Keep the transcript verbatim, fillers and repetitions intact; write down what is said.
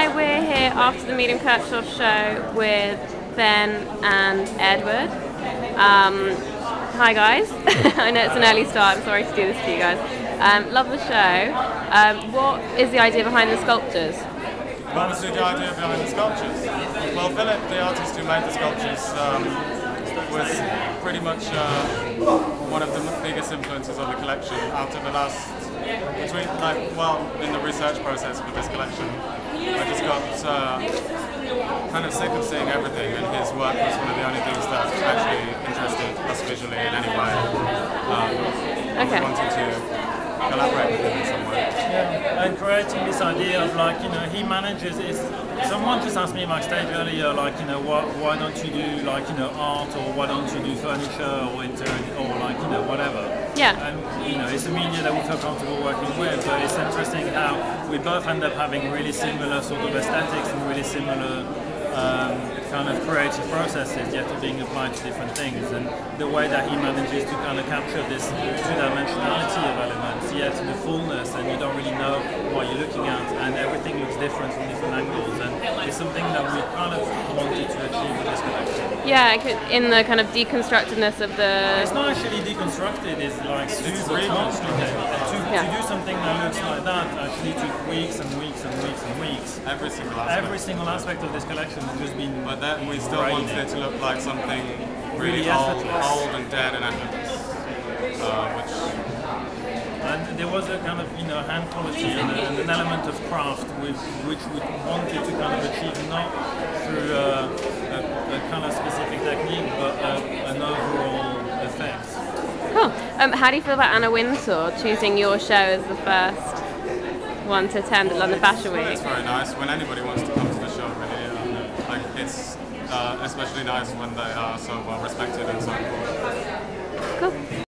Hi, we're here after the Meadham Kirchoff show with Ben and Edward. Um, hi guys, I know it's an early start, I'm sorry to do this to you guys. Um, love the show. Um, what is the idea behind the sculptures? What is the idea behind the sculptures? Well, Philip, the artist who made the sculptures, um, was pretty much uh, one of the biggest influences on the collection out of the last Between, like, well, in the research process for this collection, I just got uh, kind of sick of seeing everything, and his work was one of the only things that actually interested us visually in any way. Um, okay. We wanted to collaborate with him in some way. Yeah, and creating this idea of, like, you know, he manages is. Someone just asked me backstage earlier, like, you know, why, why don't you do, like, you know, art, or why don't you do furniture or interior, or, like, you know, whatever. Yeah. And, you know, it's a media that we feel comfortable working with, but it's interesting how we both end up having really similar sort of aesthetics and really similar um, kind of creative processes, yet are being applied to different things. And the way that he manages to kind of capture this two-dimensionality of elements, yet the fullness, and you don't really know what you're looking at, and everything looks different from different angles. And it's something that we kind of wanted to achieve with this collection. Yeah, in the kind of deconstructedness of the... It's not actually deconstructed, it's like super reconstructed. To, yeah. to do something that looks like that actually took weeks and weeks and weeks and weeks. Every single aspect. Every single aspect of this collection has just been... But that we still wanted it to look like something really, really old, old and dead and effortless. Uh, which And there was a kind of, you know, hand quality and, a, and an element of craft with, which we wanted to kind of achieve, not through a, a, a kind of specific technique, but a, an overall effect. Cool. Um, how do you feel about Anna Wintour choosing your show as the first one to attend at London Fashion Week? Well, it's very nice when anybody wants to come to the show, really. Um, like, it's uh, especially nice when they are so well respected.